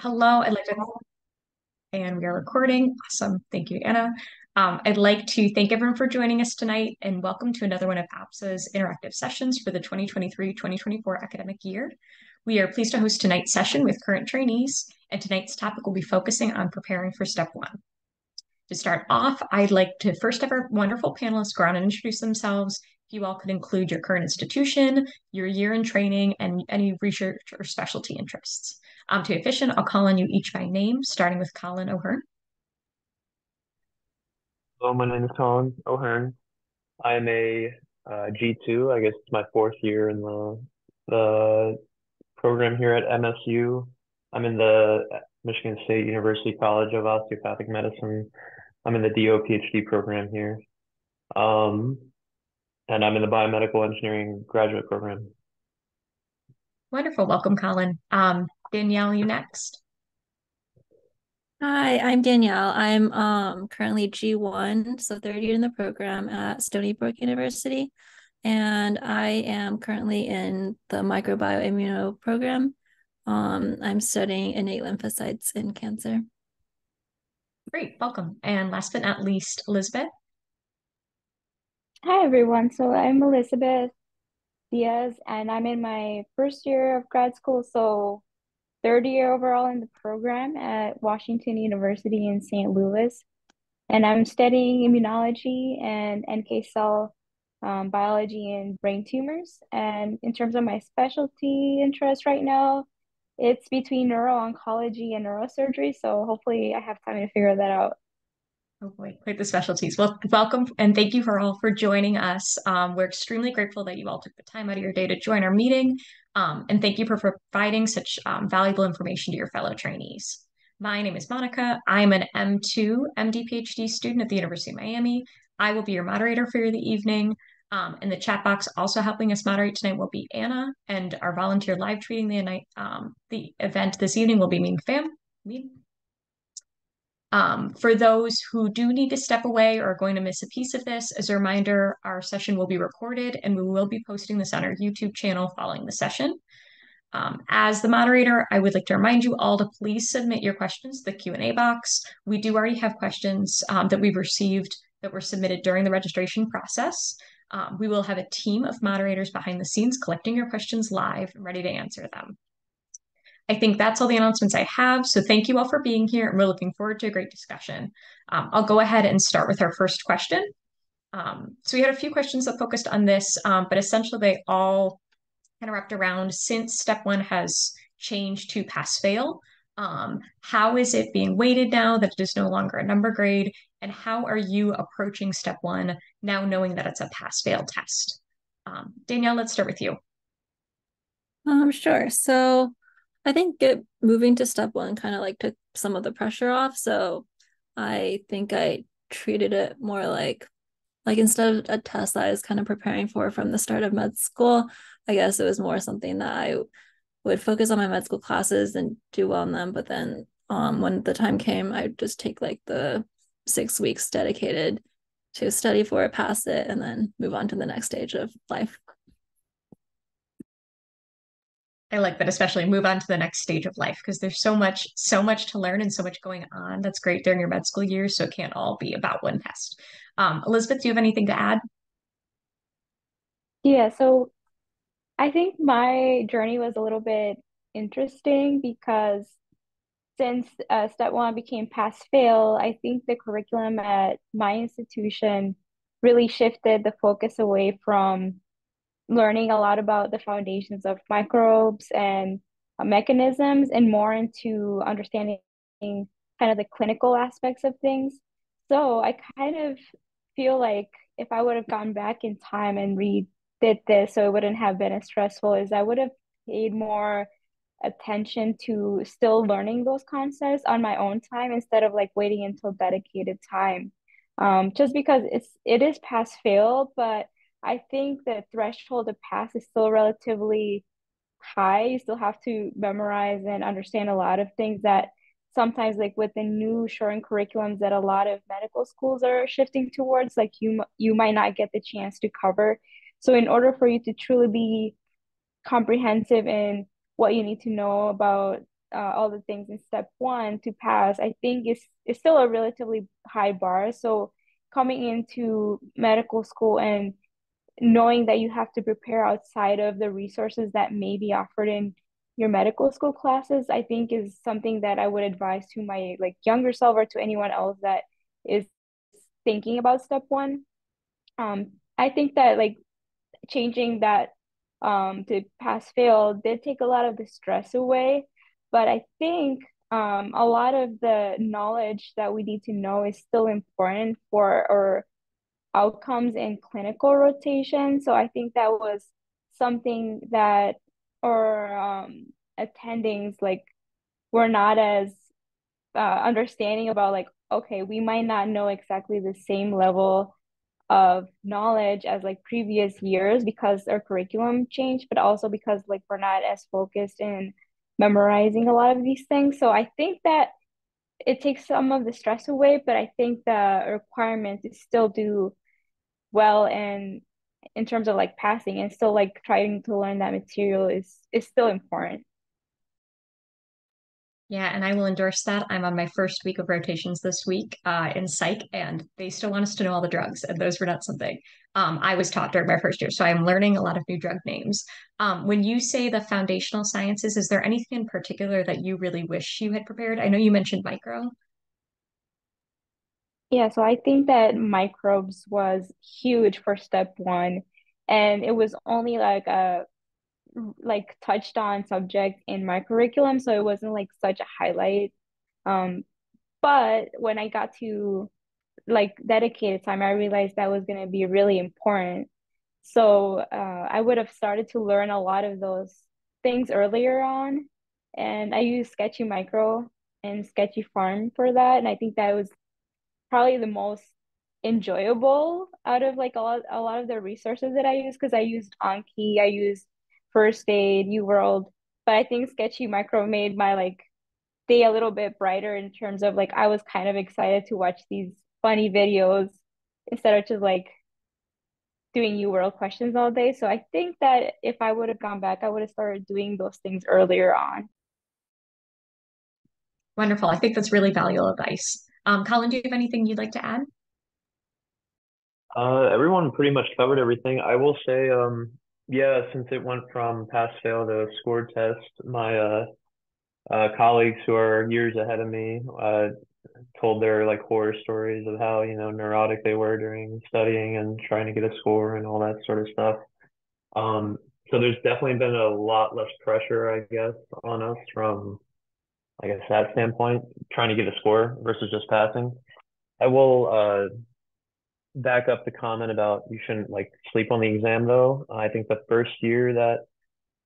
Hello, I'd like to, and we are recording. Awesome. Thank you, Anna. I'd like to thank everyone for joining us tonight and welcome to another one of APSA's interactive sessions for the 2023-2024 academic year. We are pleased to host tonight's session with current trainees, and tonight's topic will be focusing on preparing for Step 1. To start off, I'd like to first have our wonderful panelists go around and introduce themselves. If you all could include your current institution, your year in training, and any research or specialty interests. To be efficient, I'll call on you each by name, starting with Colin O'Hearn. Hello, my name is Colin O'Hearn. I'm a G2, I guess it's my fourth year in the program here at MSU. I'm in the Michigan State University College of Osteopathic Medicine. I'm in the DO PhD program here. And I'm in the biomedical engineering graduate program. Wonderful, welcome, Colin. Danielle, you next. Hi, I'm Danielle. I'm currently G1, so third year in the program at Stony Brook University. And I am currently in the microbioimmuno program. I'm studying innate lymphocytes in cancer. Great, welcome. And last but not least, Elizabeth. Hi, everyone. So I'm Elizabeth Diaz, and I'm in my first year of grad school, so third year overall in the program at Washington University in St. Louis. And I'm studying immunology and NK cell biology and brain tumors. And in terms of my specialty interest right now, it's between neuro-oncology and neurosurgery. So hopefully I have time to figure that out. Oh boy, quite the specialties. Well, welcome and thank you for all for joining us. We're extremely grateful that you all took the time out of your day to join our meeting. And thank you for providing such valuable information to your fellow trainees. My name is Monica. I'm an M2 MD PhD student at the University of Miami. I will be your moderator for the evening. In the chat box, also helping us moderate tonight will be Anna, and our volunteer live tweeting the event this evening will be Ming Fam mean. For those who do need to step away or are going to miss a piece of this, as a reminder, our session will be recorded and we will be posting this on our YouTube channel following the session. As the moderator, I would like to remind you all to please submit your questions to the Q&A box. We do already have questions that we've received that were submitted during the registration process. We will have a team of moderators behind the scenes collecting your questions live and ready to answer them. I think that's all the announcements I have. So thank you all for being here, and we're looking forward to a great discussion. I'll go ahead and start with our first question. So we had a few questions that focused on this, but essentially they all kind of wrapped around, since Step 1 has changed to pass-fail, how is it being weighted now that it is no longer a number grade? And how are you approaching Step 1 now knowing that it's a pass-fail test? Danielle, let's start with you. Sure. So I think moving to Step 1 kind of like took some of the pressure off. So I think I treated it more like instead of a test that I was kind of preparing for from the start of med school, I guess it was more something that I would focus on my med school classes and do well in them. But then when the time came, I would just take like the 6 weeks dedicated to study for it, pass it, and then move on to the next stage of life. I like that, especially move on to the next stage of life, because there's so much to learn and so much going on. That's great during your med school years, so it can't all be about one test. Elizabeth, do you have anything to add? Yeah, so I think my journey was a little bit interesting because since Step 1 became pass-fail, I think the curriculum at my institution really shifted the focus away from learning a lot about the foundations of microbes and mechanisms and more into understanding kind of the clinical aspects of things. So I kind of feel like if I would have gone back in time and redid this so it wouldn't have been as stressful, is I would have paid more attention to still learning those concepts on my own time instead of like waiting until dedicated time. Just because it is pass-fail, but I think the threshold to pass is still relatively high. You still have to memorize and understand a lot of things that sometimes, like with the new shortened curriculums that a lot of medical schools are shifting towards, like you might not get the chance to cover. So in order for you to truly be comprehensive in what you need to know about all the things in step one to pass, I think it's still a relatively high bar. So coming into medical school and knowing that you have to prepare outside of the resources that may be offered in your medical school classes, I think is something that I would advise to my younger self or to anyone else that is thinking about step one. I think that changing that to pass fail did take a lot of the stress away, but I think a lot of the knowledge that we need to know is still important for our outcomes in clinical rotation. So I think that was something that our attendings were not as understanding about, okay, we might not know exactly the same level of knowledge as previous years because our curriculum changed, but also because we're not as focused in memorizing a lot of these things. So I think that it takes some of the stress away, but I think the requirement is still do well and in terms of passing, and still trying to learn that material is still important. Yeah, and I will endorse that. I'm on my first week of rotations this week in psych, and they still want us to know all the drugs, and those were not something I was taught during my first year. So I'm learning a lot of new drug names. When you say the foundational sciences, is there anything in particular that you really wish you had prepared? I know you mentioned micro. Yeah, so I think that microbes was huge for step one, and it was only a touched on subject in my curriculum, so it wasn't such a highlight, but when I got to dedicated time, I realized that was going to be really important. So I would have started to learn a lot of those things earlier on, and I used Sketchy Micro and Sketchy Farm for that, and I think that was probably the most enjoyable out of a lot of the resources that I used, because I used Anki, I used First Aid, UWorld, but I think Sketchy Micro made my day a little bit brighter in terms of I was kind of excited to watch these funny videos instead of just doing UWorld questions all day. So I think that if I would have gone back, I would have started doing those things earlier on. Wonderful. I think that's really valuable advice. Colin, do you have anything you'd like to add? Everyone pretty much covered everything. I will say, yeah, since it went from pass-fail to score test, my colleagues who are years ahead of me told their horror stories of how, neurotic they were during studying and trying to get a score and all that sort of stuff. So there's definitely been a lot less pressure, I guess, on us from, I guess, that standpoint, trying to get a score versus just passing. I will back up the comment about you shouldn't sleep on the exam, though. I think the first year that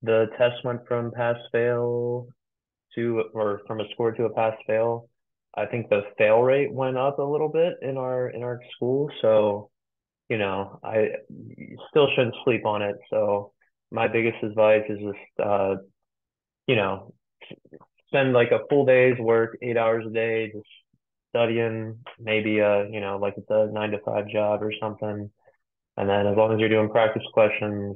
the test went from pass-fail to, or from a score to a pass-fail, I think the fail rate went up a little bit in our school. So, I still shouldn't sleep on it. So my biggest advice is just, spend a full day's work, 8 hours a day, just studying, maybe, it's a 9-to-5 job or something. And then as long as you're doing practice questions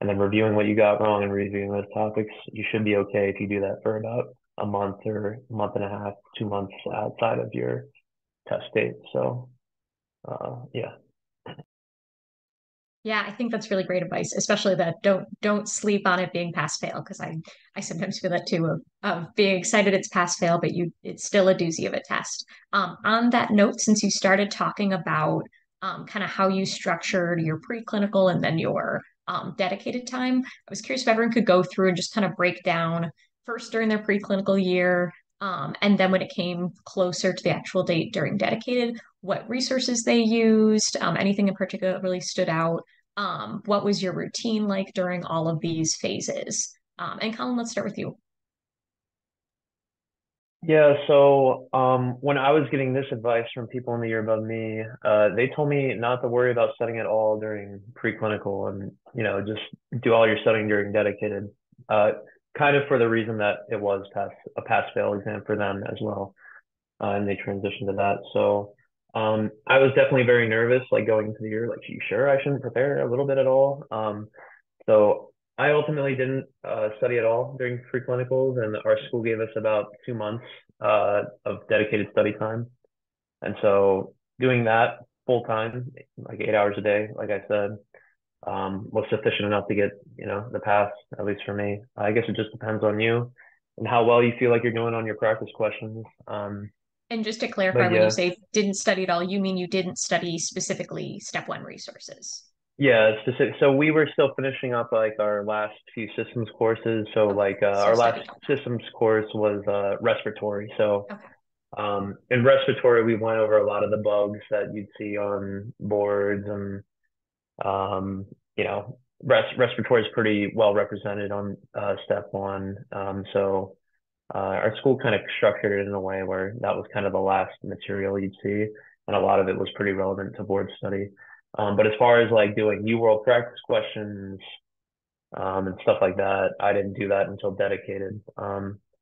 and then reviewing what you got wrong and reviewing those topics, you should be okay if you do that for about a month or a month and a half, 2 months outside of your test date. So, yeah. Yeah, I think that's really great advice, especially that don't sleep on it being pass fail, because I sometimes feel that too of being excited it's pass fail, but it's still a doozy of a test. On that note, since you started talking about kind of how you structured your preclinical and then your dedicated time, I was curious if everyone could go through and just kind of break down first during their preclinical year, and then when it came closer to the actual date during dedicated, what resources they used, anything in particular that really stood out, what was your routine like during all of these phases? And Colin, let's start with you. Yeah, so when I was getting this advice from people in the year above me, they told me not to worry about studying at all during preclinical and, just do all your studying during dedicated. Kind of for the reason that it was a pass-fail exam for them as well. And they transitioned to that. So I was definitely very nervous, going into the year, you sure I shouldn't prepare a little bit at all? So I ultimately didn't study at all during preclinicals, and our school gave us about 2 months of dedicated study time. And so doing that full time, like 8 hours a day, like I said, was sufficient enough to get, you know, the pass, at least for me. I guess it just depends on you and how well you feel like you're doing on your practice questions. And just to clarify, when you say didn't study at all, you mean you didn't study specifically Step 1 resources? Yeah, specific. So we were still finishing up like our last few systems courses. So like our last systems course was respiratory. So in respiratory, we went over a lot of the bugs that you'd see on boards, and you know, respiratory is pretty well represented on Step 1. Our school kind of structured it in a way where that was kind of the last material you'd see, and a lot of it was pretty relevant to board study. But as far as like doing UWorld practice questions and stuff like that, I didn't do that until dedicated.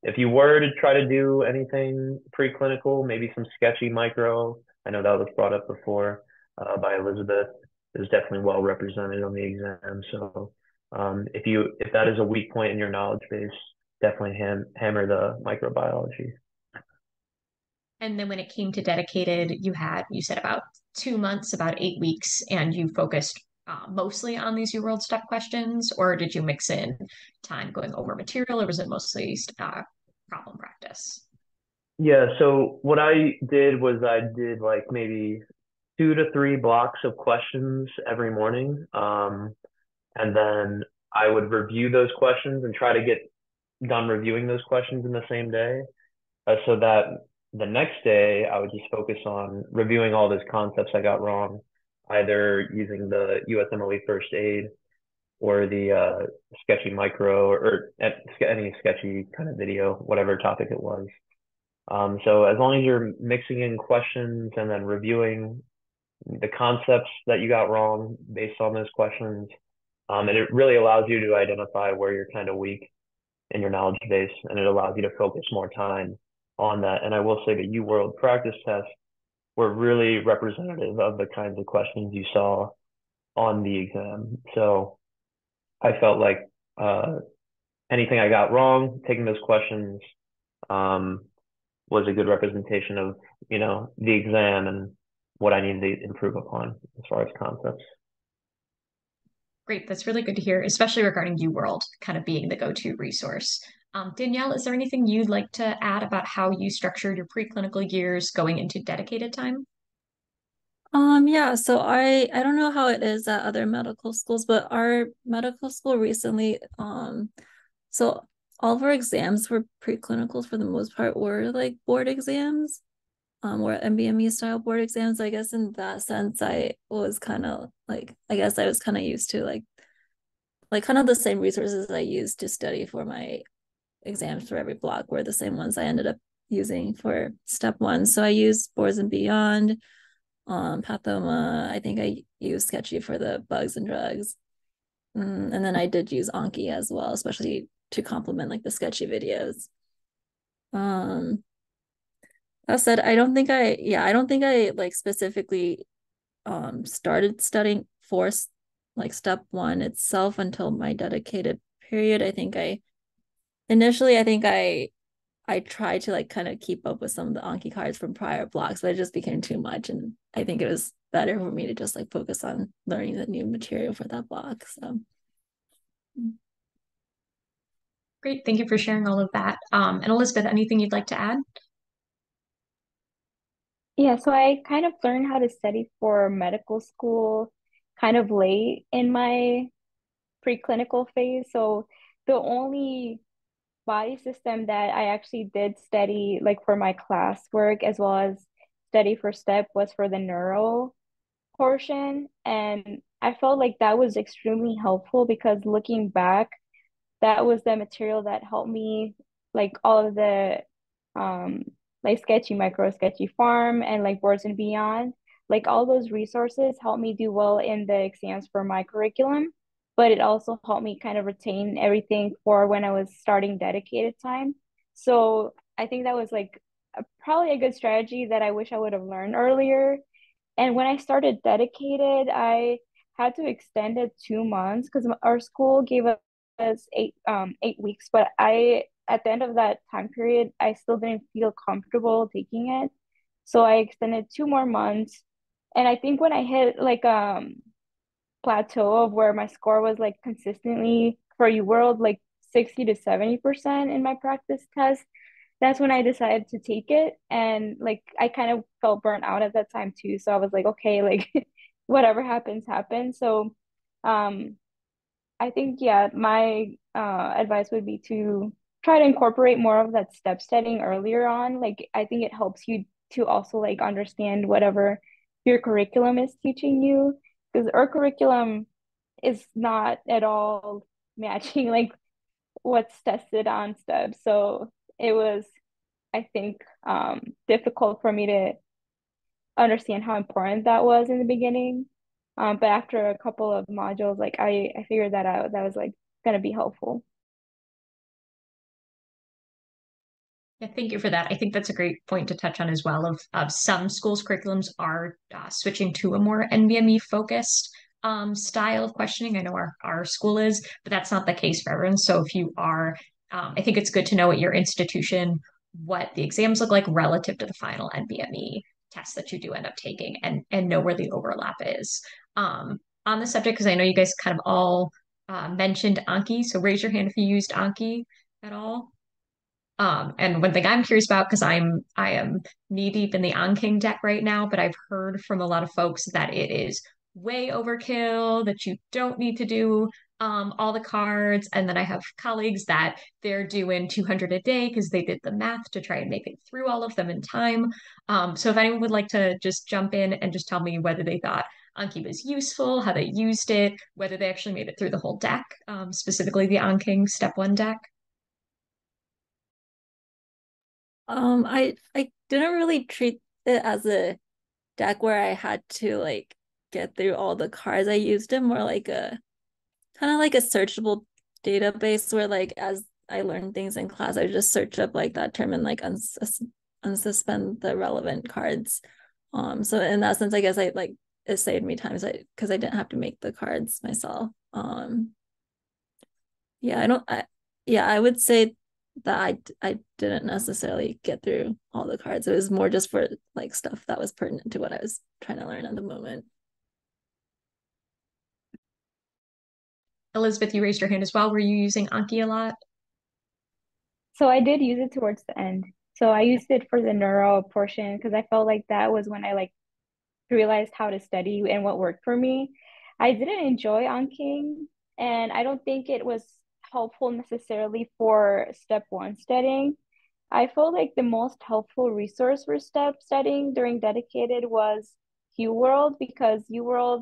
If you were to try to do anything preclinical, maybe some Sketchy Micro, I know that was brought up before by Elizabeth, is definitely well represented on the exam. So if that is a weak point in your knowledge base, definitely hammer the microbiology. And then when it came to dedicated, you said about 2 months, about 8 weeks, and you focused mostly on these UWorld Step questions, or did you mix in time going over material, or was it mostly problem practice? Yeah, so what I did was I did like maybe 2 to 3 blocks of questions every morning. And then I would review those questions and try to get done reviewing those questions in the same day, so that the next day I would just focus on reviewing all those concepts I got wrong, either using the USMLE First Aid or the Sketchy Micro, or any sketchy kind of video, whatever topic it was. So as long as you're mixing in questions and then reviewing the concepts that you got wrong based on those questions, and it really allows you to identify where you're kind of weak in your knowledge base, and it allows you to focus more time on that. And I will say that UWorld practice tests were really representative of the kinds of questions you saw on the exam. So I felt like anything I got wrong, taking those questions was a good representation of, you know, the exam and what I needed to improve upon as far as concepts. Great. That's really good to hear, especially regarding UWorld kind of being the go-to resource. Danielle, is there anything you'd like to add about how you structured your preclinical years going into dedicated time? Yeah, so I don't know how it is at other medical schools, but our medical school recently, so all of our exams were preclinicals for the most part, were like board exams, or NBME style board exams. I guess in that sense, I was kind of used to like kind of the same resources I used to study for my exams for every block were the same ones I ended up using for Step 1. So I used Boards and Beyond, Pathoma. I think I used Sketchy for the bugs and drugs. And then I did use Anki as well, especially to complement like the Sketchy videos. That said, I don't think I like specifically started studying for like Step 1 itself until my dedicated period. I tried to like kind of keep up with some of the Anki cards from prior blocks, but it just became too much, and I think it was better for me to just like focus on learning the new material for that block. So great, thank you for sharing all of that. And Elizabeth, anything you'd like to add? Yeah, so I kind of learned how to study for medical school kind of late in my preclinical phase. So the only body system that I actually did study like for my classwork as well as study for Step was for the neuro portion. And I felt like that was extremely helpful, because looking back, that was the material that helped me, like all of the like Sketchy Micro, Sketchy Farm, and like Boards and Beyond. Like all those resources helped me do well in the exams for my curriculum, but it also helped me kind of retain everything for when I was starting dedicated time. So I think that was like probably a good strategy that I wish I would have learned earlier. And when I started dedicated, I had to extend it 2 months because our school gave us was 8 weeks, but at the end of that time period, I still didn't feel comfortable taking it. So I extended 2 more months. And I think when I hit like plateau of where my score was like consistently for UWorld, like 60 to 70% in my practice test, that's when I decided to take it. And like, I kind of felt burnt out at that time too. So I was like, okay, like whatever happens, happens. So I think, yeah, my advice would be to try to incorporate more of that step setting earlier on. Like, I think it helps you to also like understand whatever your curriculum is teaching you, because our curriculum is not at all matching like what's tested on STEP. So it was, I think, difficult for me to understand how important that was in the beginning. But after a couple of modules, like I figured that out. That was like going to be helpful. Yeah, thank you for that. I think that's a great point to touch on as well, of some schools' curriculums are switching to a more NBME-focused style of questioning. I know our school is, but that's not the case for everyone. So if you are, I think it's good to know at your institution what the exams look like relative to the final NBME test that you do end up taking, and know where the overlap is. On the subject, because I know you guys kind of all mentioned Anki, so raise your hand if you used Anki at all. And one thing I'm curious about, because I am knee deep in the Anki deck right now, but I've heard from a lot of folks that it is way overkill, that you don't need to do all the cards. And then I have colleagues that they're doing 200 a day because they did the math to try and make it through all of them in time. So if anyone would like to just jump in and just tell me whether they thought Anki was useful, how they used it, whether they actually made it through the whole deck, specifically the Anki Step 1 deck. I didn't really treat it as a deck where I had to like get through all the cards. I used it more like a kind of like a searchable database where like as I learned things in class, I just search up like that term and like unsuspend the relevant cards. So in that sense, I guess I like it saved me time because I didn't have to make the cards myself. I would say that I didn't necessarily get through all the cards. It was more just for like stuff that was pertinent to what I was trying to learn at the moment. Elizabeth, you raised your hand as well. Were you using Anki a lot? So I did use it towards the end. So I used it for the neuro portion because I felt like that was when I like realized how to study and what worked for me. I didn't enjoy Anki, and I don't think it was helpful necessarily for step one studying. I felt like the most helpful resource for step studying during dedicated was UWorld, because UWorld,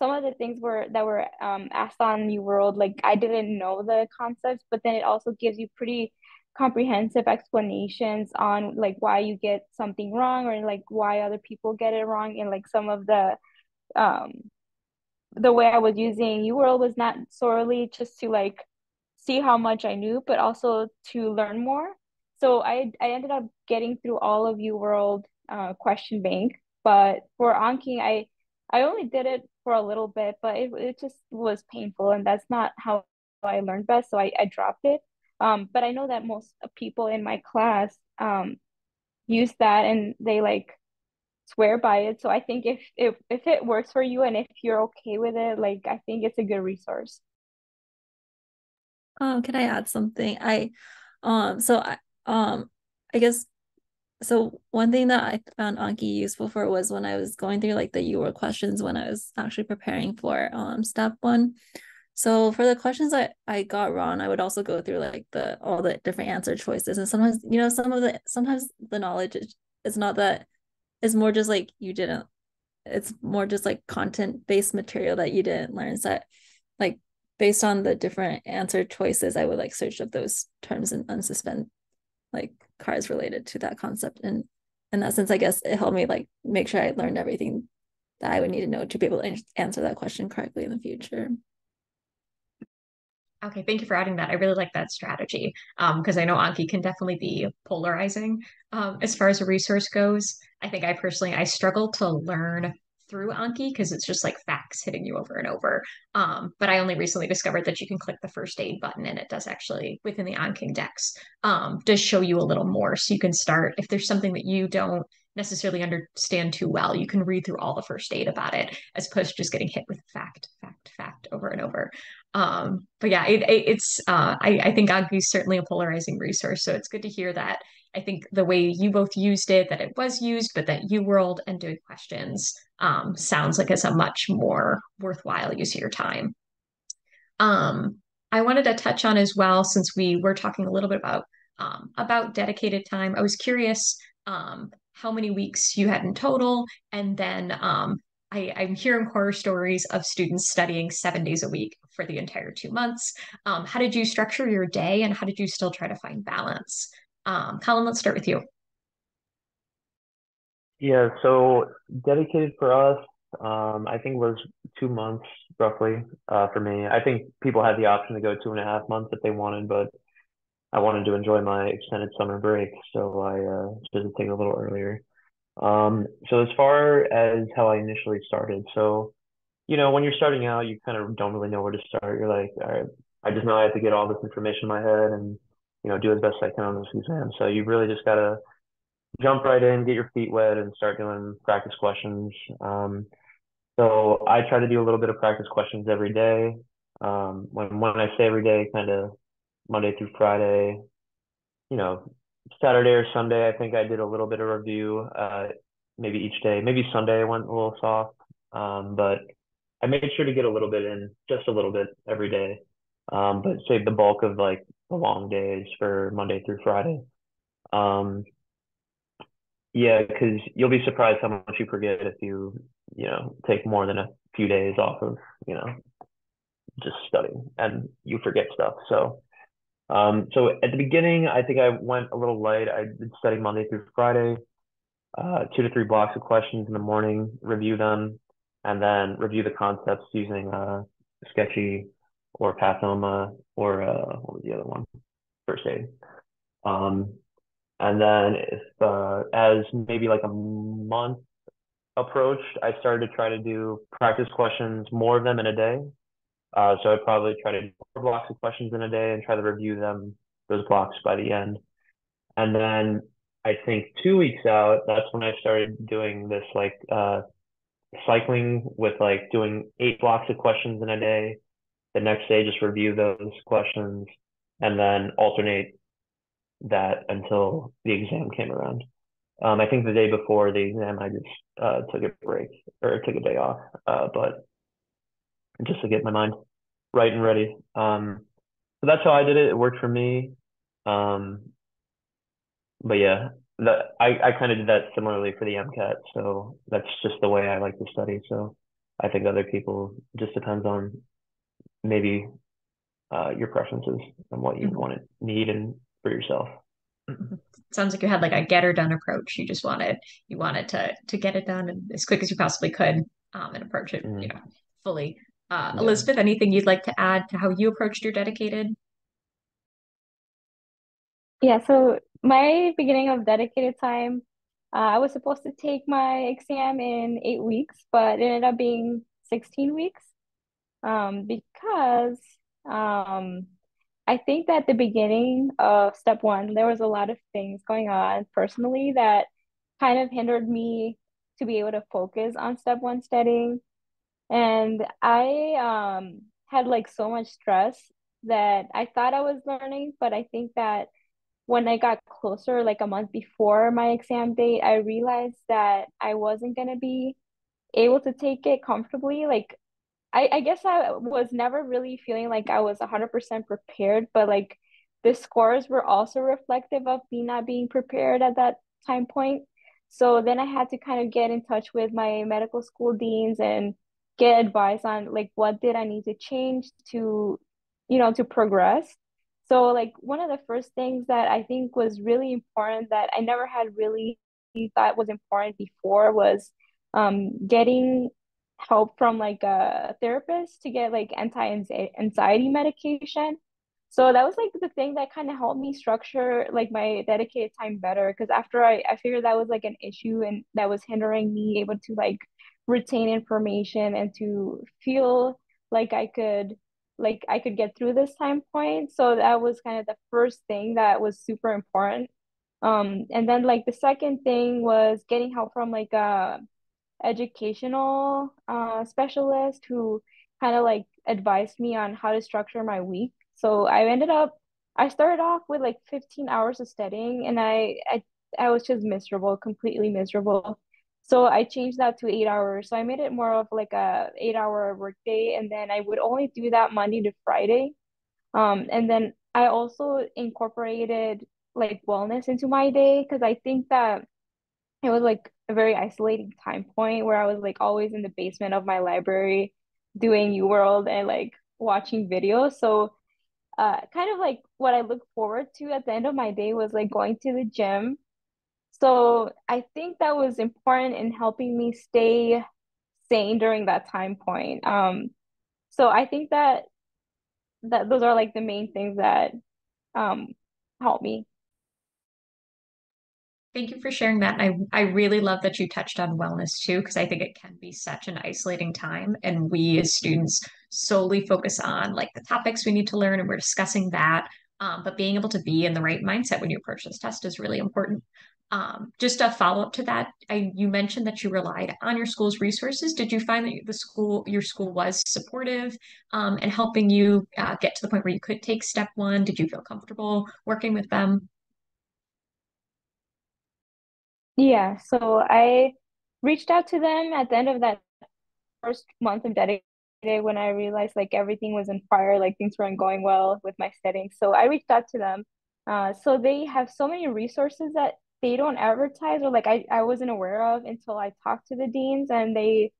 some of the things that were asked on UWorld, like I didn't know the concepts, but then it also gives you pretty comprehensive explanations on like why you get something wrong or like why other people get it wrong. And like some of the way I was using UWorld was not solely just to like see how much I knew, but also to learn more. So I ended up getting through all of UWorld question bank, but for Anki, I only did it for a little bit, but it just was painful, and that's not how I learned best, so I dropped it. But I know that most people in my class use that, and they like swear by it. So I think if it works for you and if you're okay with it, like I think it's a good resource. Can I add something? I guess, so one thing that I found Anki useful for was when I was going through like the UWorld questions when I was actually preparing for step one. So for the questions I got wrong, I would also go through like all the different answer choices. And sometimes, you know, sometimes the knowledge is not that, it's more just like it's more just like content-based material that you didn't learn. So like, based on the different answer choices, I would like search up those terms and unsuspend like cards related to that concept. And in that sense, I guess it helped me like make sure I learned everything that I would need to know to be able to answer that question correctly in the future. Okay, thank you for adding that. I really like that strategy because I know Anki can definitely be polarizing as far as a resource goes. I think I personally struggle to learn through Anki because it's just like facts hitting you over and over. But I only recently discovered that you can click the first aid button and it does actually within the Anki decks does show you a little more. So you can start, if there's something that you don't necessarily understand too well, you can read through all the first aid about it as opposed to just getting hit with fact over and over. But yeah, I think Anki is certainly a polarizing resource. So it's good to hear that. I think the way you both used it, that it was used, but that UWorld and doing questions sounds like it's a much more worthwhile use of your time. I wanted to touch on as well, since we were talking a little bit about dedicated time, I was curious how many weeks you had in total. And then I'm hearing horror stories of students studying 7 days a week for the entire 2 months. How did you structure your day and how did you still try to find balance? Colin, let's start with you. Yeah, so dedicated for us, I think was 2 months roughly for me. I think people had the option to go 2.5 months if they wanted, but I wanted to enjoy my extended summer break, so I did the thing a little earlier. So as far as how I initially started, so, you know, when you're starting out, you kind of don't really know where to start. You're like, all right, I just know I have to get all this information in my head and, you know, do as best I can on this exam. So you really just got to jump right in, get your feet wet, and start doing practice questions. So I try to do a little bit of practice questions every day. When I say every day, kind of Monday through Friday, you know, Saturday or Sunday, I think I did a little bit of review, maybe each day. Maybe Sunday I went a little soft, but I made sure to get a little bit in, just a little bit every day, but saved the bulk of like the long days for Monday through Friday. Yeah, because you'll be surprised how much you forget if you know, take more than a few days off of, you know, just studying and you forget stuff. So at the beginning, I think I went a little light. I did study Monday through Friday, 2 to 3 blocks of questions in the morning, review them, and then review the concepts using Sketchy or Pathoma or what was the other one? First Aid. And then if, as maybe like a month approached, I started to try to do practice questions, more of them in a day. So I'd probably try to do 4 blocks of questions in a day and try to review them, those blocks, by the end. And then I think 2 weeks out, that's when I started doing this like cycling with like doing 8 blocks of questions in a day. The next day, just review those questions and then alternate that until the exam came around. I think the day before the exam, I just took a day off, but just to get my mind right and ready. So that's how I did it. It worked for me. But yeah, I kind of did that similarly for the MCAT. So that's just the way I like to study. So I think other people, just depends on maybe your preferences and what you want to need and for yourself. Sounds like you had like a get or done approach. You just wanted to get it done and as quick as you possibly could and approach it, you know, fully. Elizabeth, anything you'd like to add to how you approached your dedicated? Yeah, so my beginning of dedicated time, I was supposed to take my exam in 8 weeks, but it ended up being 16 weeks because I think that at the beginning of step one, there was a lot of things going on personally that kind of hindered me to be able to focus on step one studying. And I had like so much stress that I thought I was learning, but I think that when I got closer, like a month before my exam date, I realized that I wasn't going to be able to take it comfortably. Like, I guess I was never really feeling like I was 100% prepared, but like the scores were also reflective of me not being prepared at that time point. So then I had to kind of get in touch with my medical school deans and get advice on like what did I need to change to, you know, to progress. So like one of the first things that I think was really important that I never had really thought was important before was getting help from like a therapist to get like anti-anxiety medication. So that was like the thing that kind of helped me structure like my dedicated time better, because after I figured that was like an issue and that was hindering me able to like retain information and to feel like I could get through this time point. So that was kind of the first thing that was super important. And then like the second thing was getting help from like a educational specialist who kind of like advised me on how to structure my week. So I started off with like 15 hours of studying, and I was just miserable, completely miserable. So I changed that to 8 hours. So I made it more of like a 8-hour workday, and then I would only do that Monday to Friday. And then I also incorporated like wellness into my day, because I think that it was like a very isolating time point where I was like always in the basement of my library doing UWorld and like watching videos. So kind of like what I look forward to at the end of my day was like going to the gym. So I think that was important in helping me stay sane during that time point. So I think that those are like the main things that helped me. Thank you for sharing that. And I really love that you touched on wellness too, because I think it can be such an isolating time. And we as students solely focus on like the topics we need to learn, and we're discussing that. But being able to be in the right mindset when you approach this test is really important. Just a follow-up to that, you mentioned that you relied on your school's resources. Did you find that your school was supportive and helping you get to the point where you could take step one? Did you feel comfortable working with them? Yeah, so I reached out to them at the end of that first month of dedication when I realized like everything was on fire, like things weren't going well with my studying. So I reached out to them. So they have so many resources that they don't advertise, or like I wasn't aware of until I talked to the deans, and they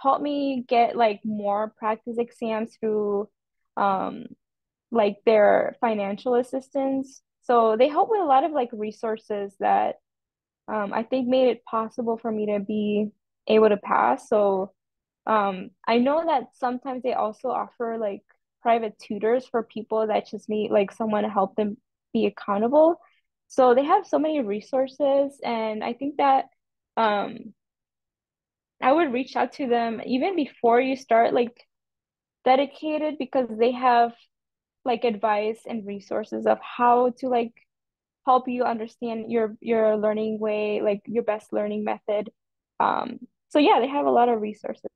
helped me get like more practice exams through like their financial assistance. So they help with a lot of like resources that I think made it possible for me to be able to pass. So I know that sometimes they also offer like private tutors for people that just need like someone to help them be accountable. So they have so many resources, and I think that I would reach out to them even before you start like dedicated, because they have like advice and resources of how to like help you understand your learning way, like your best learning method. So yeah, they have a lot of resources.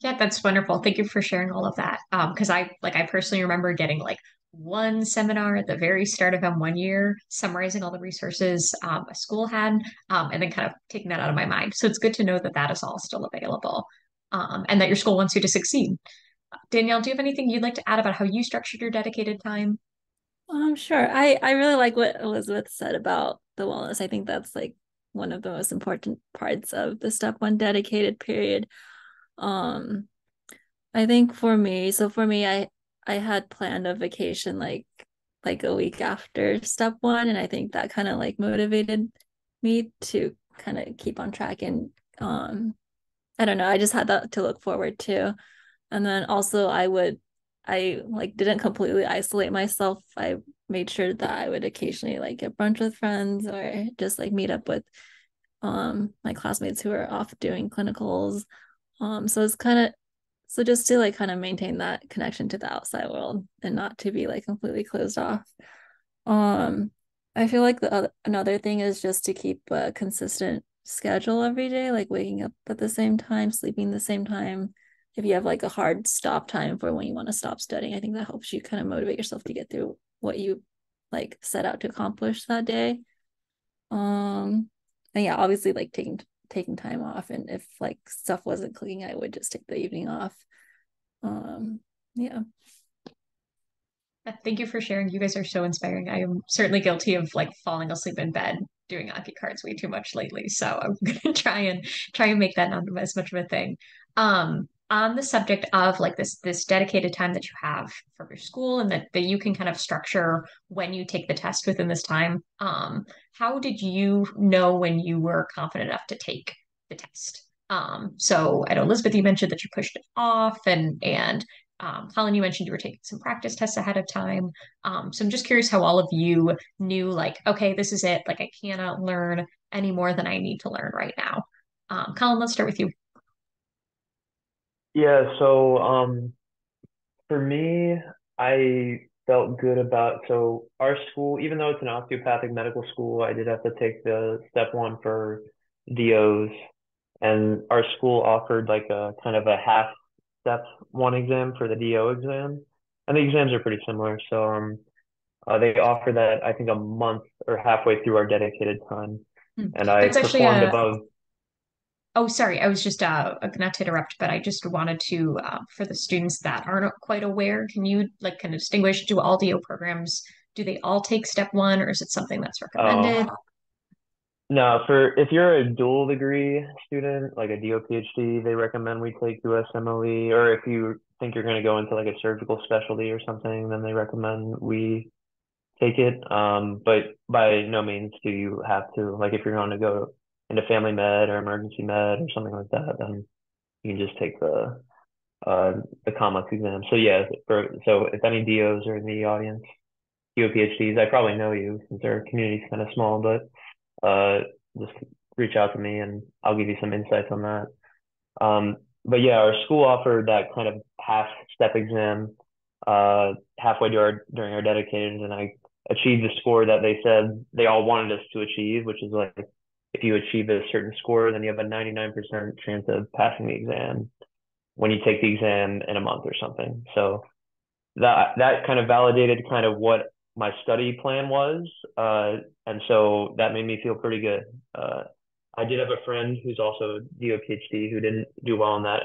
Yeah, that's wonderful. Thank you for sharing all of that. Because I personally remember getting like one seminar at the very start of M1 year, summarizing all the resources a school had, and then kind of taking that out of my mind. So it's good to know that that is all still available, and that your school wants you to succeed. Danielle, do you have anything you'd like to add about how you structured your dedicated time? Sure. I really like what Elizabeth said about the wellness. I think that's like one of the most important parts of the step one dedicated period. I think for me, I had planned a vacation like a week after step one. And I think that kind of like motivated me to kind of keep on track. And I don't know, I just had that to look forward to. And then also I like didn't completely isolate myself. I made sure that I would occasionally like get brunch with friends, or just like meet up with my classmates who are off doing clinicals. So just to like kind of maintain that connection to the outside world and not to be like completely closed off. I feel like another thing is just to keep a consistent schedule every day, like waking up at the same time, sleeping the same time. If you have like a hard stop time for when you want to stop studying, I think that helps you kind of motivate yourself to get through what you like set out to accomplish that day. And yeah, obviously like taking time off, and if like stuff wasn't clicking, I would just take the evening off. Yeah. Thank you for sharing. You guys are so inspiring. I am certainly guilty of like falling asleep in bed doing Anki cards way too much lately. So I'm gonna try and make that not as much of a thing. On the subject of like this dedicated time that you have for your school, and that you can kind of structure when you take the test within this time, how did you know when you were confident enough to take the test? So at Elizabeth, you mentioned that you pushed it off, and Colin, you mentioned you were taking some practice tests ahead of time. So I'm just curious how all of you knew, like, okay, this is it. Like, I cannot learn any more than I need to learn right now. Colin, let's start with you. Yeah, so for me, I felt good about, so our school, even though it's an osteopathic medical school, I did have to take the Step 1 for DOs, and our school offered like a kind of a half Step 1 exam for the DO exam, and the exams are pretty similar. So they offer that, I think, a month or halfway through our dedicated time, and I performed above. Oh, sorry. I was just not to interrupt, but I just wanted to, for the students that aren't quite aware, can you like kind of distinguish? Do all DO programs, do they all take Step 1, or is it something that's recommended? No, for if you're a dual degree student, like a DO PhD, they recommend we take USMLE, or if you think you're going to go into like a surgical specialty or something, then they recommend we take it. But by no means do you have to. Like if you're going to go into family med or emergency med or something like that, then you can just take the COMEX exam. So yeah, so if any DOs are in the audience, DO PhDs, I probably know you since our community's kind of small, but just reach out to me and I'll give you some insights on that. But yeah, our school offered that kind of half step exam halfway during our dedicated, and I achieved the score that they said they all wanted us to achieve, which is like, if you achieve a certain score, then you have a 99% chance of passing the exam when you take the exam in a month or something. So that kind of validated kind of what my study plan was. And so that made me feel pretty good. I did have a friend who's also a DO PhD who didn't do well on that.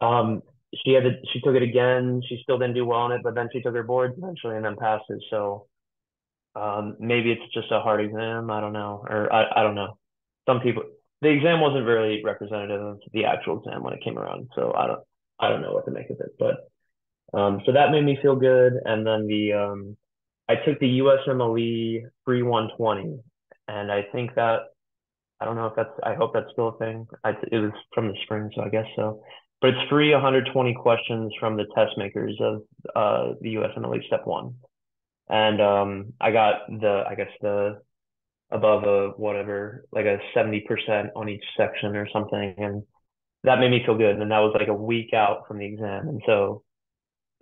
And she took it again. She still didn't do well on it, but then she took her boards eventually and then passed it. So maybe it's just a hard exam. I don't know. Or I don't know. Some people, the exam wasn't really representative of the actual exam when it came around. So I don't know what to make of it, but, so that made me feel good. And then I took the USMLE free 120, and I think that, I don't know if that's, I hope that's still a thing. It was from the spring, so I guess so, but it's free 120 questions from the test makers of, the USMLE Step 1. And I got the above a whatever, like a 70% on each section or something. And that made me feel good. And that was like a week out from the exam. And so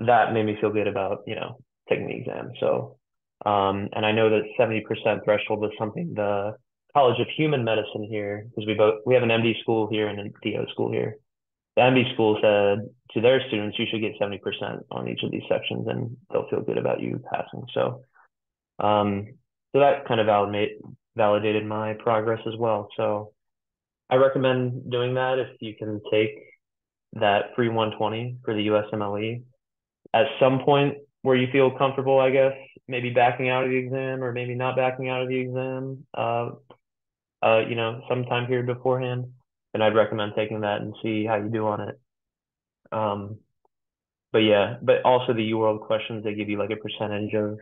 that made me feel good about, taking the exam. So, and I know that 70% threshold was something the College of Human Medicine here, because we have an MD school here and a DO school here. The MD school said to their students, you should get 70% on each of these sections and they'll feel good about you passing. So so that kind of validated my progress as well. So I recommend doing that if you can take that free 120 for the USMLE at some point where you feel comfortable, I guess, maybe backing out of the exam or maybe not backing out of the exam, sometime here beforehand. And I'd recommend taking that and see how you do on it. But also the UWorld questions, they give you like a percentage of,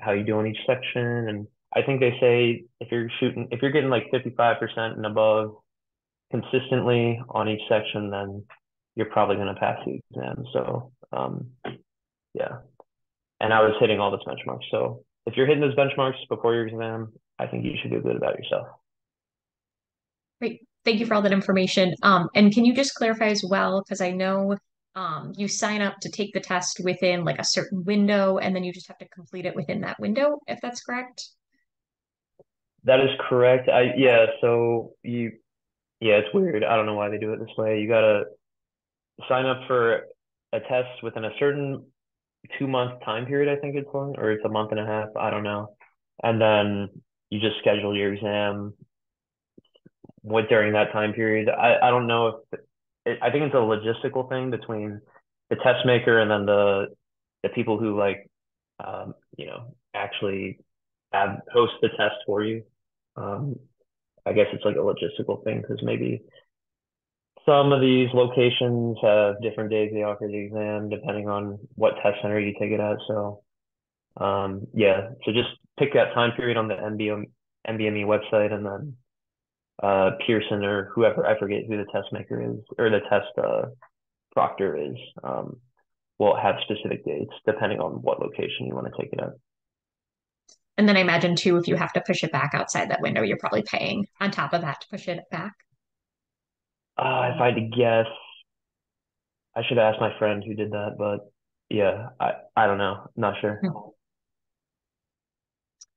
how you do on each section. And I think they say if you're getting like 55% and above consistently on each section, then you're probably going to pass the exam. So, yeah. And I was hitting all those benchmarks. So if you're hitting those benchmarks before your exam, I think you should feel good about yourself. Great. Thank you for all that information. And can you just clarify as well, because I know you sign up to take the test within like a certain window, and then you just have to complete it within that window, if that's correct? That is correct. It's weird. I don't know why they do it this way. You got to sign up for a test within a certain 2-month time period, I think it's long, or it's a month and a half, I don't know. And then you just schedule your exam during that time period. I don't know if I think it's a logistical thing between the test maker and then the people who actually host the test for you. I guess it's like a logistical thing because maybe some of these locations have different days they offer the exam depending on what test center you take it at. So so just pick that time period on the NBME website, and then Pearson or whoever, I forget who the test maker is, or the test proctor is, will have specific dates depending on what location you want to take it at. And then I imagine too, if you have to push it back outside that window, you're probably paying on top of that to push it back. If I had to guess, I should ask my friend who did that, but yeah, I don't know. I'm not sure.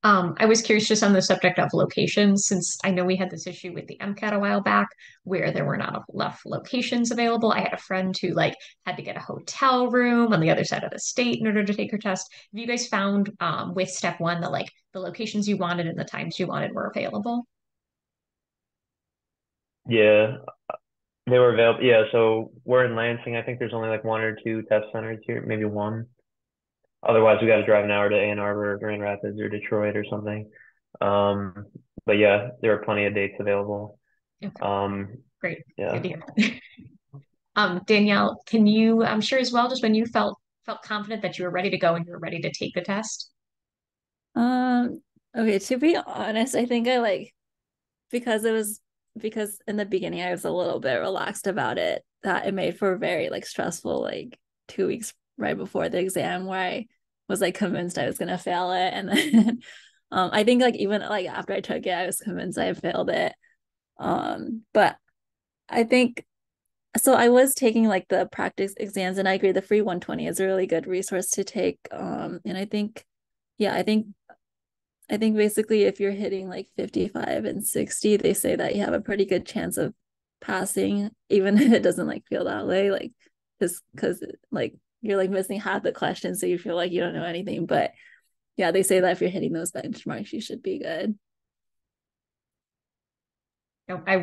I was curious just on the subject of locations, since I know we had this issue with the MCAT a while back where there were not enough locations available. I had a friend who had to get a hotel room on the other side of the state in order to take her test. Have you guys found with Step 1 that the locations you wanted and the times you wanted were available? Yeah, they were available. Yeah, so we're in Lansing. I think there's only one or two test centers here, maybe one. Otherwise, we got to drive an hour to Ann Arbor or Grand Rapids or Detroit or something. But yeah, there are plenty of dates available. Okay. Great. Yeah. Danielle, can you, I'm sure as well, just when you felt confident that you were ready to go and you were ready to take the test? Okay, to be honest, I think I because in the beginning I was a little bit relaxed about it, that it made for a very stressful 2 weeks right before the exam where I was convinced I was gonna fail it, and then I think even after I took it I was convinced I failed it, but I think so I was taking the practice exams, and I agree the free 120 is a really good resource to take, and I think I think basically if you're hitting 55 and 60, they say that you have a pretty good chance of passing, even if it doesn't feel that way, just because you're missing half the questions, so you feel you don't know anything. But yeah, they say that if you're hitting those benchmarks, you should be good.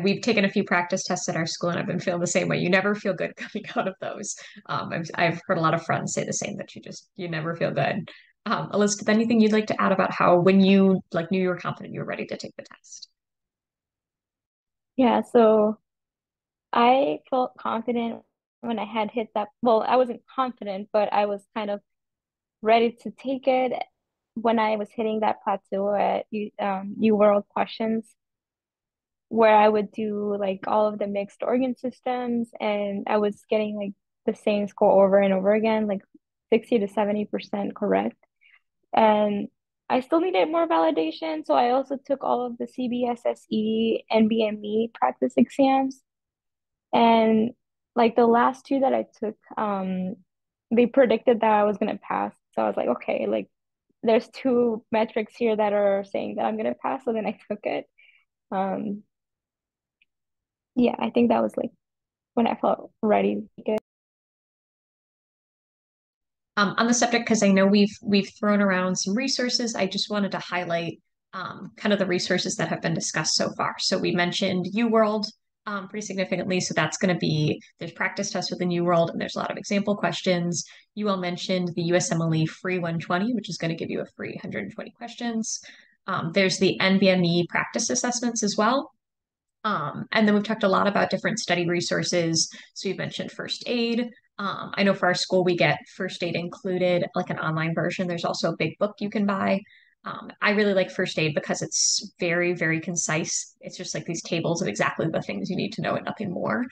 We've taken a few practice tests at our school, and I've been feeling the same way. You never feel good coming out of those. I've heard a lot of friends say the same, that you never feel good. Elizabeth, anything you'd like to add about how, when you knew you were confident you were ready to take the test? Yeah, so I felt confident when I had hit that. Well, I wasn't confident, but I was kind of ready to take it when I was hitting that plateau at UWorld questions, where I would do all of the mixed organ systems, and I was getting the same score over and over again, 60 to 70% correct. And I still needed more validation, so I also took all of the CBSSE, NBME practice exams. And the last two that I took, they predicted that I was going to pass. So I was okay, there's two metrics here that are saying that I'm going to pass, so then I took it. Yeah, I think that was when I felt ready to get. On the subject, because I know we've thrown around some resources, I just wanted to highlight kind of the resources that have been discussed so far. So we mentioned UWorld pretty significantly. So that's going to be, there's practice tests within UWorld, and there's a lot of example questions. You all mentioned the USMLE free 120, which is going to give you a free 120 questions. There's the NBME practice assessments as well. And then we've talked a lot about different study resources. So you mentioned First Aid. I know for our school, we get First Aid included, an online version. There's also a big book you can buy. I really like First Aid because it's very, very concise. It's just these tables of exactly the things you need to know and nothing more.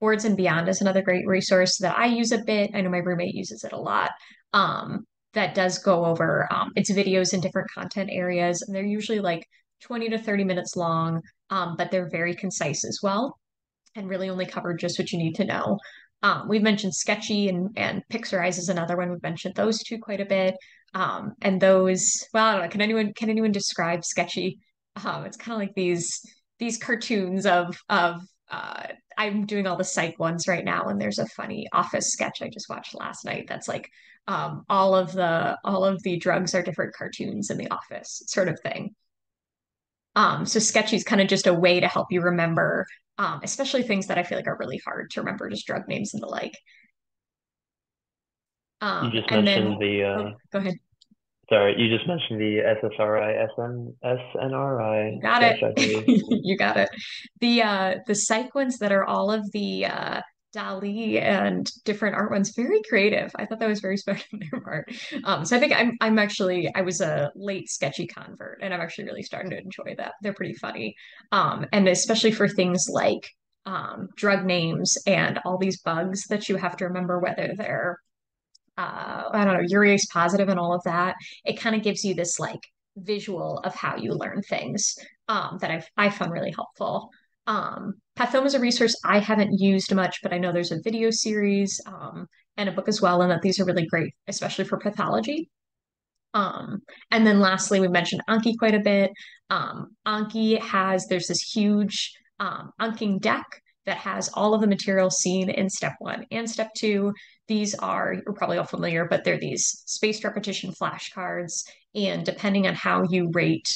Boards and Beyond is another great resource that I use a bit. I know my roommate uses it a lot. That does go over its videos in different content areas. And they're usually 20 to 30 minutes long, but they're very concise as well and really only cover just what you need to know. We've mentioned Sketchy and Pixerize is another one. We've mentioned those two quite a bit. And those, well, I don't know, can anyone describe Sketchy? It's kind of these cartoons of I'm doing all the psych ones right now, and there's a funny office sketch I just watched last night that's all of the drugs are different cartoons in the office sort of thing. So Sketchy is kind of just a way to help you remember, especially things that I feel are really hard to remember, just drug names and the like. You just mentioned go ahead. Sorry, you just mentioned the SSRI, SNRI. Got it. You got it. The psych ones that are all of the Dali and different art ones, very creative. I thought that was very special on their part. So I think I was a late Sketchy convert, and I'm actually really starting to enjoy that. They're pretty funny. And especially for things drug names and all these bugs that you have to remember whether they're, I don't know, urease positive and all of that. It kind of gives you this like visual of how you learn things that I found really helpful. Pathoma is a resource I haven't used much, but I know there's a video series and a book as well, and that these are really great, especially for pathology. And then lastly, we mentioned Anki quite a bit. Anki has, there's this huge Anking deck that has all of the material seen in step 1 and step 2. These are, you're probably all familiar, but they're these spaced repetition flashcards. And depending on how you rate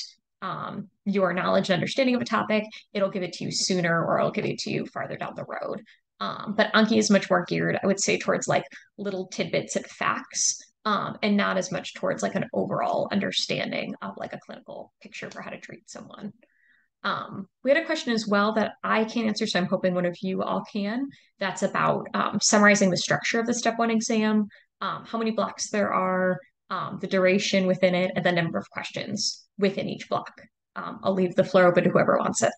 your knowledge and understanding of a topic, it'll give it to you sooner or it'll give it to you farther down the road. But Anki is much more geared, I would say, towards like little tidbits and facts, and not as much towards like an overall understanding of like a clinical picture for how to treat someone. We had a question as well that I can't answer, so I'm hoping one of you all can. That's about summarizing the structure of the step 1 exam, how many blocks there are, the duration within it, and the number of questions within each block. I'll leave the floor open to whoever wants it.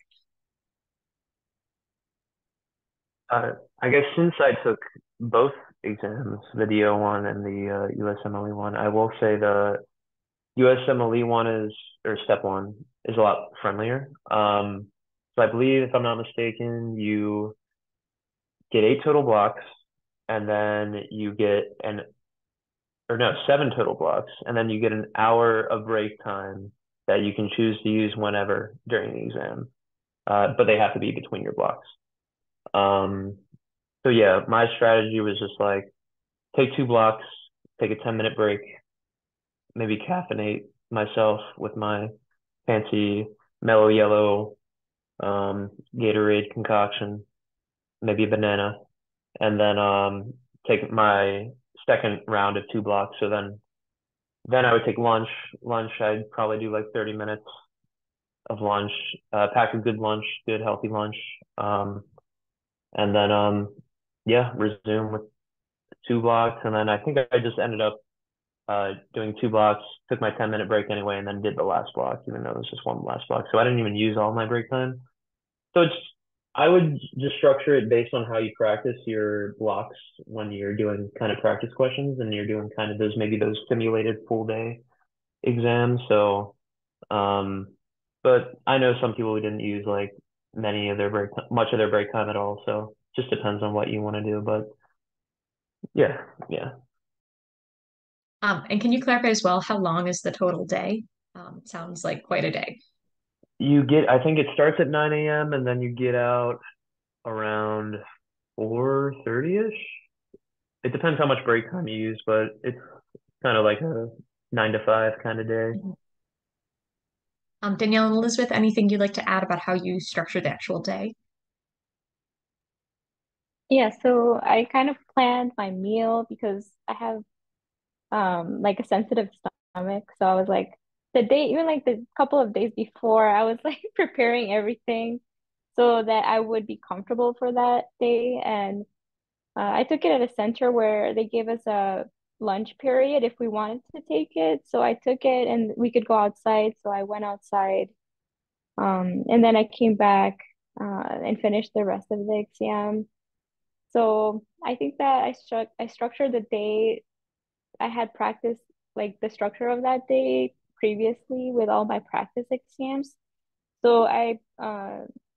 I guess since I took both exams, the DO one and the USMLE one, I will say the USMLE one is, or step 1, is a lot friendlier. So I believe, if I'm not mistaken, you get 8 total blocks, and then you get 7 total blocks, and then you get an hour of break time that you can choose to use whenever during the exam, but they have to be between your blocks. So yeah, my strategy was just like, take 2 blocks, take a 10-minute break, maybe caffeinate myself with my fancy mellow yellow Gatorade concoction, maybe a banana, and then take my second round of 2 blocks. So then I would take lunch. I'd probably do like 30 minutes of lunch, pack a good lunch, good healthy lunch, and then yeah, resume with 2 blocks. And then I think I just ended up doing 2 blocks, took my 10-minute break anyway, and then did the last block, even though there's just one last block. So I didn't even use all my break time. So I would just structure it based on how you practice your blocks when you're doing kind of practice questions and you're doing kind of those, maybe those simulated full day exams. So, but I know some people who didn't use like much of their break time at all. So just depends on what you want to do, but yeah. And can you clarify as well, how long is the total day? Sounds like quite a day. I think it starts at 9 a.m. and then you get out around 4:30-ish. It depends how much break time you use, but it's kind of like a 9 to 5 kind of day. Danielle and Elizabeth, anything you'd like to add about how you structure the actual day? Yeah, so I kind of planned my meal because I have like a sensitive stomach, so I was like, even like the couple of days before, I was like preparing everything so that I would be comfortable for that day. And I took it at a center where they gave us a lunch period if we wanted to take it, so I took it and we could go outside, so I went outside, and then I came back and finished the rest of the exam. So I think that I structured the day. I had practiced like the structure of that day previously with all my practice exams. So I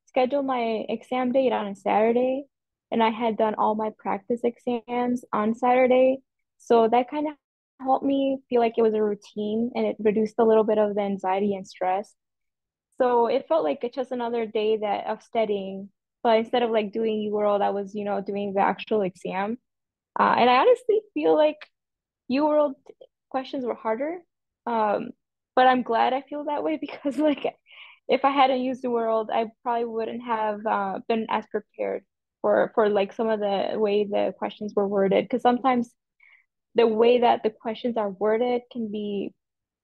scheduled my exam date on a Saturday, and I had done all my practice exams on Saturday. So that kind of helped me feel like it was a routine, and it reduced a little bit of the anxiety and stress. So it felt like it's just another day of studying, but instead of like doing UWorld, I was, doing the actual exam. And I honestly feel like UWorld questions were harder, but I'm glad I feel that way, because like if I hadn't used UWorld, I probably wouldn't have been as prepared for like some of the way the questions were worded, because sometimes the way that the questions are worded can be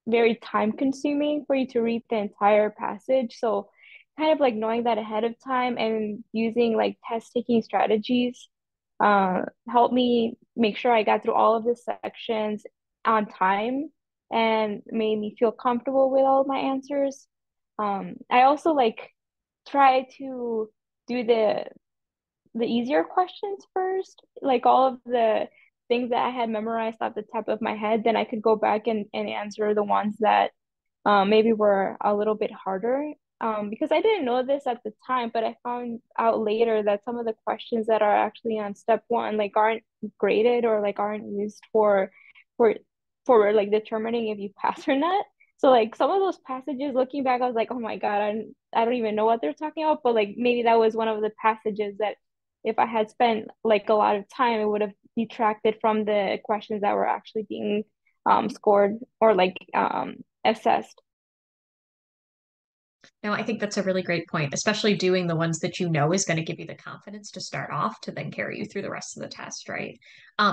very time consuming for you to read the entire passage. So kind of like knowing that ahead of time and using like test taking strategies helped me make sure I got through all of the sections on time and made me feel comfortable with all of my answers. I also like try to do the the easier questions first, like all of the things that I had memorized off the top of my head, then I could go back and answer the ones that maybe were a little bit harder. Because I didn't know this at the time, but I found out later that some of the questions that are actually on step one, like aren't graded or like aren't used for like determining if you pass or not. So like some of those passages, looking back, I was like, oh my God, I don't even know what they're talking about. But like maybe that was one of the passages that if I had spent like a lot of time, it would have detracted from the questions that were actually being scored or like assessed. No, I think that's a really great point, especially doing the ones that you know is going to give you the confidence to start off to then carry you through the rest of the test, right?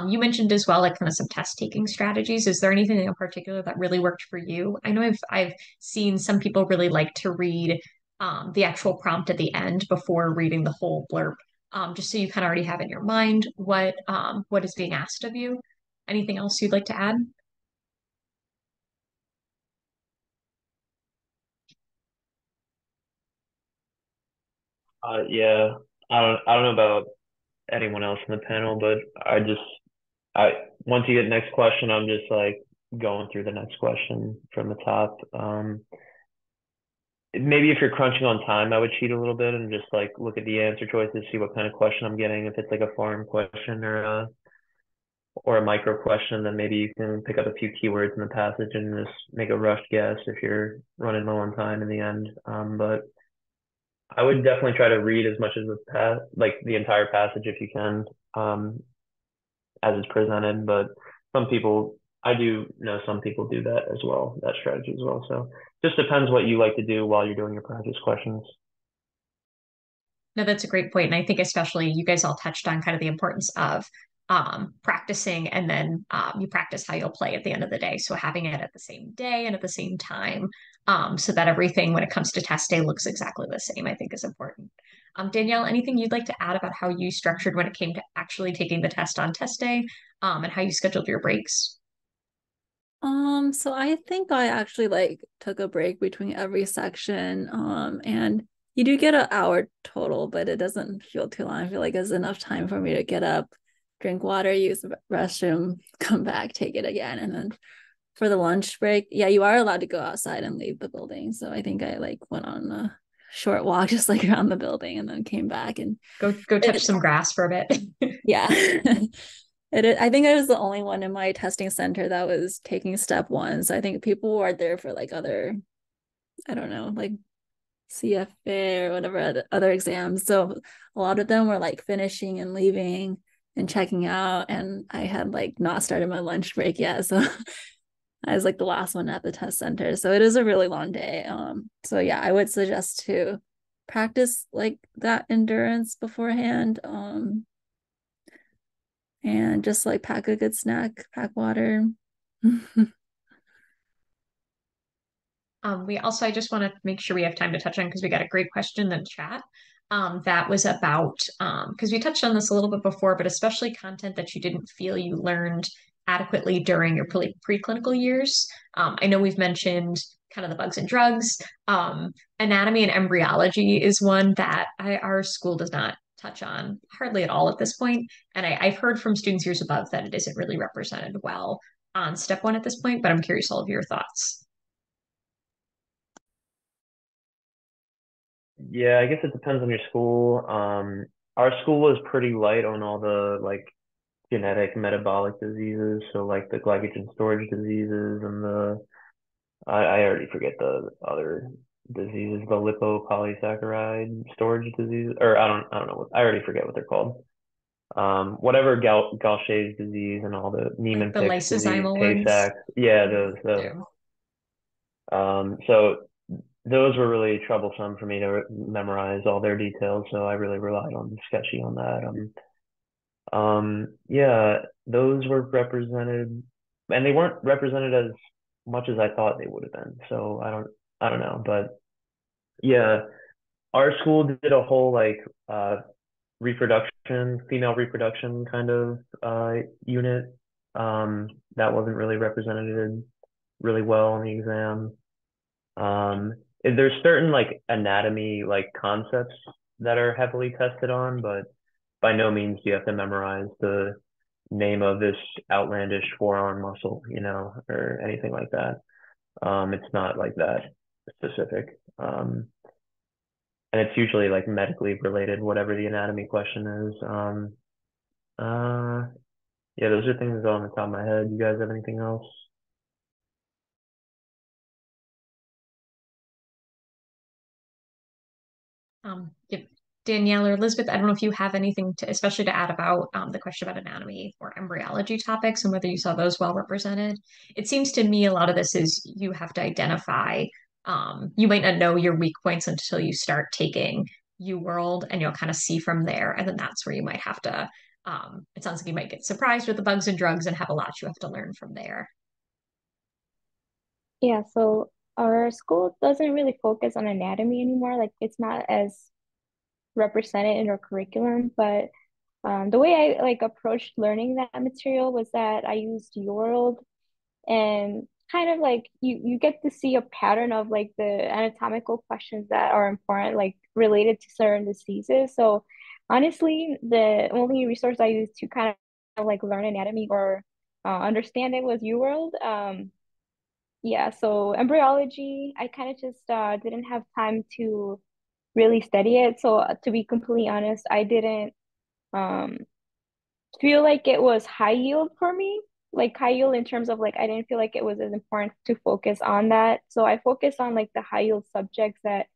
You mentioned as well, like kind of some test taking strategies. Is there anything in particular that really worked for you? I know I've seen some people really like to read the actual prompt at the end before reading the whole blurb, just so you kind of already have in your mind what is being asked of you. Anything else you'd like to add? Yeah, I don't know about anyone else in the panel, but once you get next question, I'm just like going through the next question from the top. Maybe if you're crunching on time, I would cheat a little bit and just like look at the answer choices, see what kind of question I'm getting. If it's like a foreign question or a micro question, then maybe you can pick up a few keywords in the passage and just make a rushed guess if you're running low on time in the end. But I would definitely try to read as much as the entire passage if you can, as it's presented. But I do know some people do that as well, that strategy as well. So just depends what you like to do while you're doing your practice questions. No, that's a great point. And I think especially you guys all touched on kind of the importance of practicing, and then you practice how you'll play at the end of the day. So having it at the same day and at the same time, so that everything when it comes to test day looks exactly the same, I think is important. Danielle, anything you'd like to add about how you structured when it came to actually taking the test on test day, and how you scheduled your breaks? So I think I actually like took a break between every section, and you do get an hour total, but it doesn't feel too long. I feel like it's enough time for me to get up, drink water, use the restroom, come back, take it again. And then for the lunch break, yeah, you are allowed to go outside and leave the building. So I think I like went on a short walk just like around the building and then came back and go touch some grass for a bit. Yeah. I think I was the only one in my testing center that was taking step one. So I think people were there for like other, I don't know, like CFA or whatever other exams. So a lot of them were like finishing and leaving and checking out, and I had like not started my lunch break yet, so I was like the last one at the test center, so it is a really long day. So yeah, I would suggest to practice like that endurance beforehand, and just like pack a good snack, pack water. I just want to make sure we have time to touch on, because we got a great question in the chat. That was about, because we touched on this a little bit before, but especially content that you didn't feel you learned adequately during your preclinical years. I know we've mentioned kind of the bugs and drugs. Anatomy and embryology is one that our school does not touch on hardly at all at this point. And I've heard from students years above that it isn't really represented well on step one at this point, but I'm curious all of your thoughts. Yeah, I guess it depends on your school. Our school was pretty light on all the like genetic metabolic diseases, so like the glycogen storage diseases and the I already forget the other diseases, the lipopolysaccharide storage disease, or I don't know what, I already forget what they're called. Whatever Gaucher's disease and all the Niemann-Pick, the lysosomal disease, Tay-Sachs, yeah, those. Yeah. Those were really troublesome for me to memorize all their details, so I really relied on Sketchy on that. Yeah, those were represented, and they weren't represented as much as I thought they would have been. So I don't know, but yeah, our school did a whole like reproduction, female reproduction kind of unit that wasn't really represented really well on the exam. There's certain like anatomy like concepts that are heavily tested on, but by no means do you have to memorize the name of this outlandish forearm muscle, you know, or anything like that. It's not like that specific. And it's usually like medically related, whatever the anatomy question is. Yeah, those are things on the top of my head. You guys have anything else? If Danielle or Elizabeth, I don't know if you have anything to, especially to add about the question about anatomy or embryology topics and whether you saw those well represented. It seems to me a lot of this is you have to identify, you might not know your weak points until you start taking UWorld, and you'll kind of see from there. And then that's where you might have to, it sounds like you might get surprised with the bugs and drugs and have a lot you have to learn from there. Yeah, so our school doesn't really focus on anatomy anymore. Like, it's not as represented in our curriculum, but the way I like approached learning that material was that I used UWorld, and kind of like you get to see a pattern of like the anatomical questions that are important, like related to certain diseases. So honestly, the only resource I used to kind of like learn anatomy or understand it was UWorld. Yeah, so embryology, I kind of just didn't have time to really study it. So to be completely honest, I didn't feel like it was high yield for me, like high yield in terms of like, I didn't feel like it was as important to focus on that. So I focused on like the high yield subjects that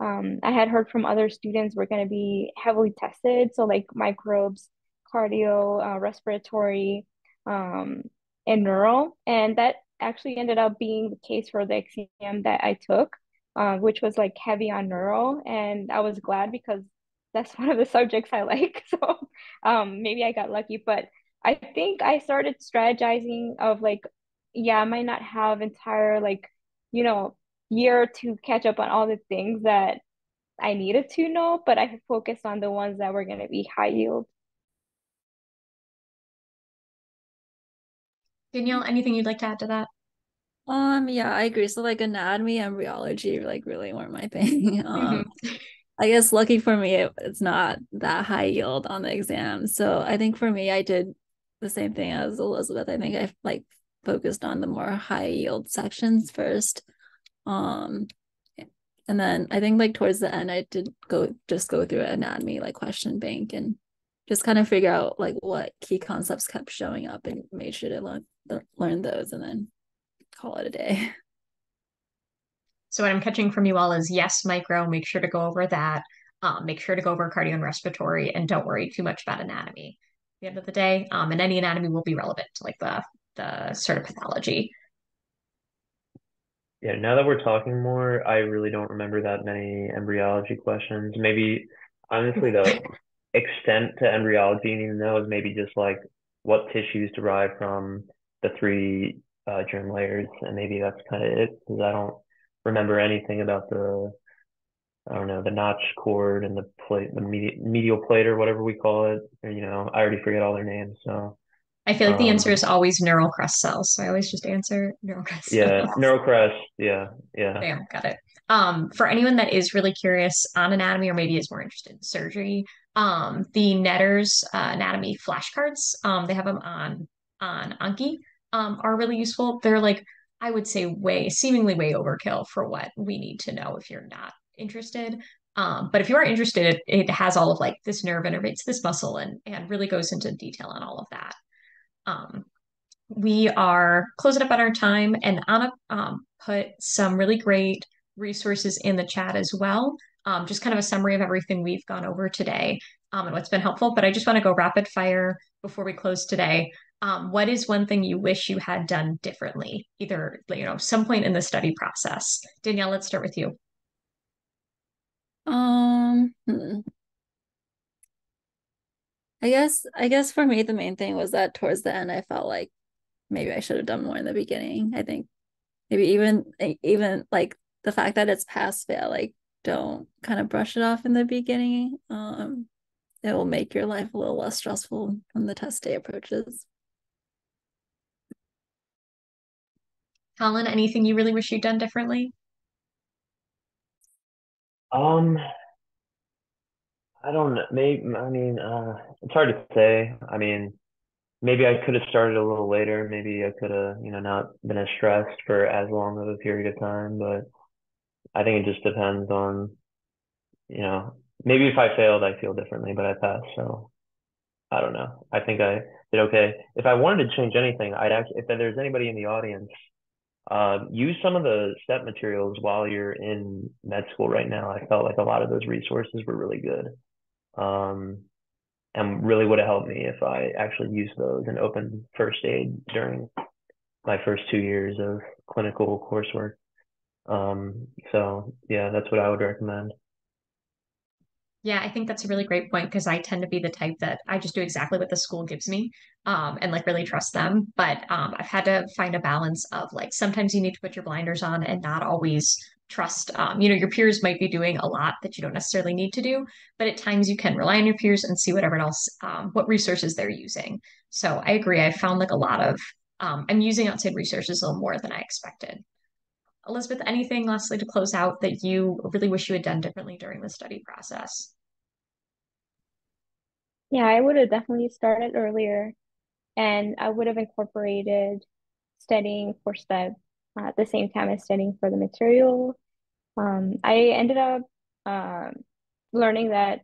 I had heard from other students were going to be heavily tested. So like microbes, cardio, respiratory, and neural. And that actually ended up being the case for the exam that I took, which was like heavy on neural. And I was glad because that's one of the subjects I like. So maybe I got lucky, but I think I started strategizing of like, yeah, I might not have entire like, you know, year to catch up on all the things that I needed to know, but I focused on the ones that were going to be high yield. Danielle, anything you'd like to add to that? Yeah, I agree. So like anatomy, embryology, like really weren't my thing. I guess lucky for me, it's not that high yield on the exam. So I think for me, I did the same thing as Elizabeth. I think I like focused on the more high yield sections first. And then I think like towards the end, I did go through anatomy, like question bank, and just kind of figure out like what key concepts kept showing up and made sure to learn those and then call it a day. So what I'm catching from you all is yes, micro, make sure to go over that. Make sure to go over cardio and respiratory, and don't worry too much about anatomy at the end of the day. And any anatomy will be relevant to like the sort of pathology. Yeah, now that we're talking more, I really don't remember that many embryology questions. Maybe, honestly, the extent to embryology you need to know is maybe just like what tissues derive from the three germ layers, and maybe that's kind of it, because I don't remember anything about the, I don't know, the notch cord and the plate, the medial plate or whatever we call it. Or, you know, I already forget all their names, so. I feel like the answer is always neural crest cells. So I always just answer neural crest. Yeah, neural crest. Yeah. Yeah, got it. For anyone that is really curious on anatomy or maybe is more interested in surgery, the Netter's anatomy flashcards, they have them on Anki, are really useful. They're like, I would say seemingly way overkill for what we need to know if you're not interested. But if you are interested, it has all of like this nerve innervates this muscle and really goes into detail on all of that. We are closing up on our time, and Anna put some really great resources in the chat as well. Just kind of a summary of everything we've gone over today and what's been helpful, but I just want to go rapid fire before we close today. What is one thing you wish you had done differently, either, you know, some point in the study process? Danielle, let's start with you. I guess for me, the main thing was that towards the end, I felt like maybe I should have done more in the beginning. I think maybe even like the fact that it's pass fail, like don't kind of brush it off in the beginning. It will make your life a little less stressful when the test day approaches. Colin, anything you really wish you'd done differently? I don't know. It's hard to say. I mean, maybe I could have started a little later. Maybe I could have, not been as stressed for as long of a period of time. But I think it just depends on, maybe if I failed, I feel differently, but I passed. So I don't know. I think I did okay. If I wanted to change anything, I'd actually, if there's anybody in the audience, use some of the STEP materials while you're in med school right now. I felt like a lot of those resources were really good. And really would have helped me if I actually used those and opened first aid during my first 2 years of clinical coursework. So yeah, that's what I would recommend. Yeah, I think that's a really great point, because I tend to be the type that I just do exactly what the school gives me, and like really trust them. But I've had to find a balance of like, sometimes you need to put your blinders on and not always trust, your peers might be doing a lot that you don't necessarily need to do, but at times you can rely on your peers and see what resources they're using. So I agree. I found like a lot of, I'm using outside resources a little more than I expected. Elizabeth, anything lastly to close out that you really wish you had done differently during the study process? Yeah, I would have definitely started earlier, and I would have incorporated studying for STEP at the same time as studying for the material. I ended up learning that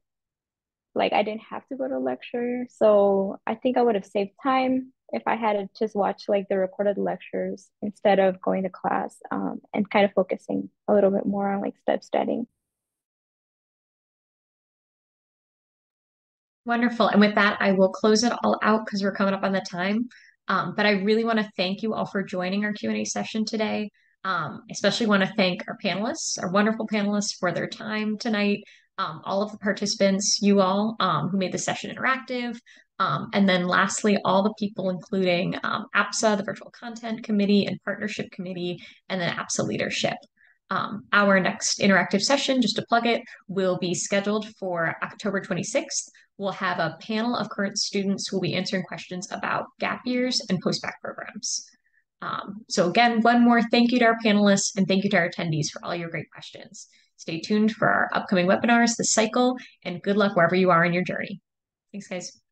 like I didn't have to go to lecture. So I think I would have saved time if I had just watched like the recorded lectures instead of going to class, and kind of focusing a little bit more on like STEP studying. Wonderful. And with that, I will close it all out because we're coming up on the time. But I really want to thank you all for joining our Q&A session today. Especially want to thank our panelists, our wonderful panelists, for their time tonight. All of the participants, you all who made the session interactive. And then lastly, all the people, including APSA, the Virtual Content Committee and Partnership Committee, and then APSA leadership. Our next interactive session, just to plug it, will be scheduled for October 26th. We'll have a panel of current students who will be answering questions about gap years and post-bac programs. So again, one more thank you to our panelists and thank you to our attendees for all your great questions. Stay tuned for our upcoming webinars this cycle, and good luck wherever you are in your journey. Thanks, guys.